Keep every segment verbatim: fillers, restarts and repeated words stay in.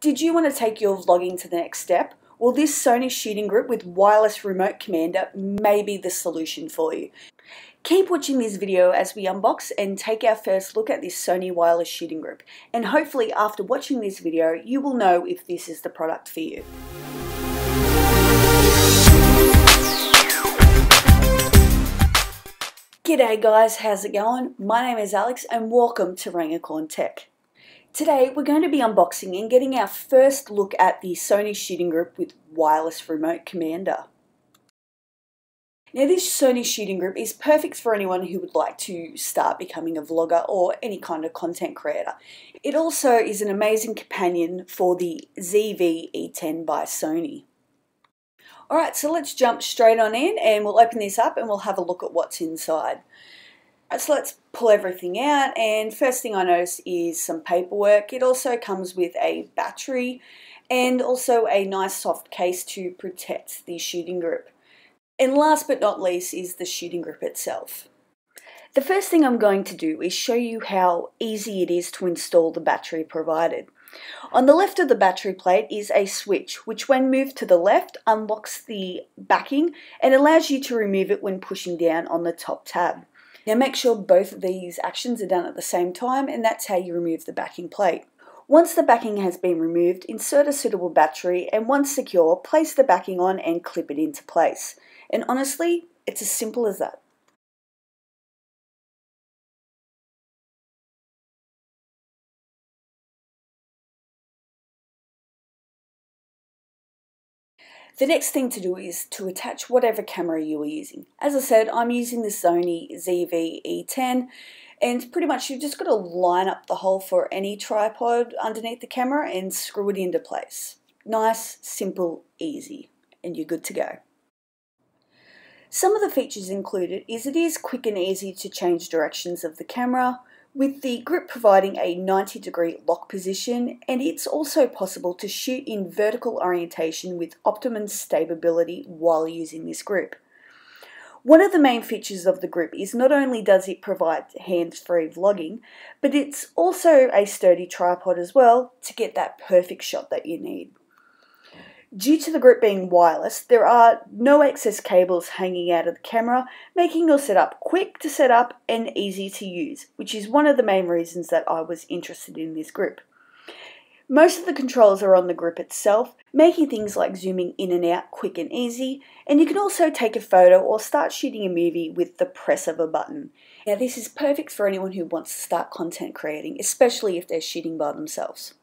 Did you want to take your vlogging to the next step? Well, this Sony shooting grip with wireless remote commander may be the solution for you. Keep watching this video as we unbox and take our first look at this Sony wireless shooting grip, and hopefully after watching this video you will know if this is the product for you. G'day guys, how's it going? My name is Alex and welcome to Rangacorn Tech. Today we're going to be unboxing and getting our first look at the Sony shooting grip with wireless remote commander. Now this Sony shooting grip is perfect for anyone who would like to start becoming a vlogger or any kind of content creator. It also is an amazing companion for the Z V E ten by Sony. Alright, so let's jump straight on in and we'll open this up and we'll have a look at what's inside. So let's pull everything out, and first thing I notice is some paperwork. It also comes with a battery and also a nice soft case to protect the shooting grip. And last but not least is the shooting grip itself. The first thing I'm going to do is show you how easy it is to install the battery provided. On the left of the battery plate is a switch which, when moved to the left, unlocks the backing and allows you to remove it when pushing down on the top tab. Now make sure both of these actions are done at the same time, and that's how you remove the backing plate. Once the backing has been removed, insert a suitable battery, and once secure, place the backing on and clip it into place. And honestly, it's as simple as that. The next thing to do is to attach whatever camera you are using. As I said, I'm using the Sony Z V E ten, and pretty much you've just got to line up the hole for any tripod underneath the camera and screw it into place. Nice, simple, easy, and you're good to go. Some of the features included is it is quick and easy to change directions of the camera, with the grip providing a ninety degree lock position, and it's also possible to shoot in vertical orientation with optimum stability while using this grip. One of the main features of the grip is not only does it provide hands-free vlogging, but it's also a sturdy tripod as well to get that perfect shot that you need. Due to the grip being wireless, there are no excess cables hanging out of the camera, making your setup quick to set up and easy to use, which is one of the main reasons that I was interested in this grip. Most of the controls are on the grip itself, making things like zooming in and out quick and easy, and you can also take a photo or start shooting a movie with the press of a button. Now this is perfect for anyone who wants to start content creating, especially if they're shooting by themselves.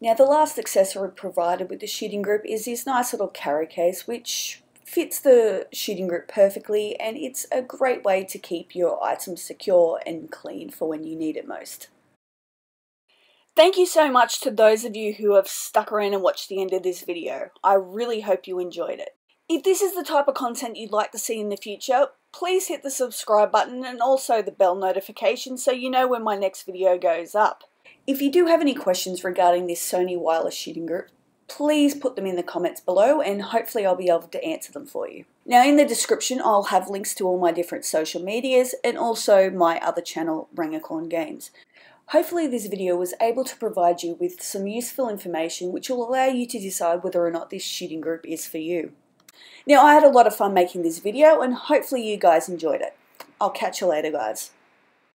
Now the last accessory provided with the shooting grip is this nice little carry case which fits the shooting grip perfectly, and it's a great way to keep your items secure and clean for when you need it most. Thank you so much to those of you who have stuck around and watched the end of this video. I really hope you enjoyed it. If this is the type of content you'd like to see in the future, please hit the subscribe button and also the bell notification so you know when my next video goes up. If you do have any questions regarding this Sony wireless shooting grip, please put them in the comments below and hopefully I'll be able to answer them for you. Now in the description I'll have links to all my different social medias and also my other channel, Rangacorn Games. Hopefully this video was able to provide you with some useful information which will allow you to decide whether or not this shooting grip is for you. Now I had a lot of fun making this video and hopefully you guys enjoyed it. I'll catch you later guys.